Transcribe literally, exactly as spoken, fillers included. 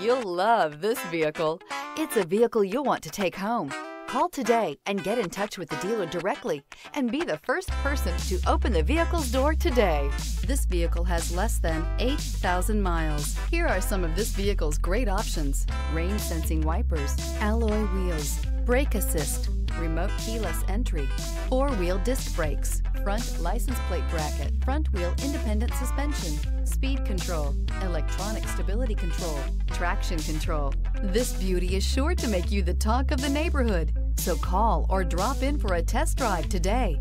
You'll love this vehicle. It's a vehicle you'll want to take home. Call today and get in touch with the dealer directly and be the first person to open the vehicle's door today. This vehicle has less than eight thousand miles. Here are some of this vehicle's great options: rain sensing wipers, alloy wheels, brake assist, remote keyless entry, four-wheel disc brakes, front license plate bracket, front wheel independent suspension, speed control, electronic stability control, traction control. This beauty is sure to make you the talk of the neighborhood, so call or drop in for a test drive today.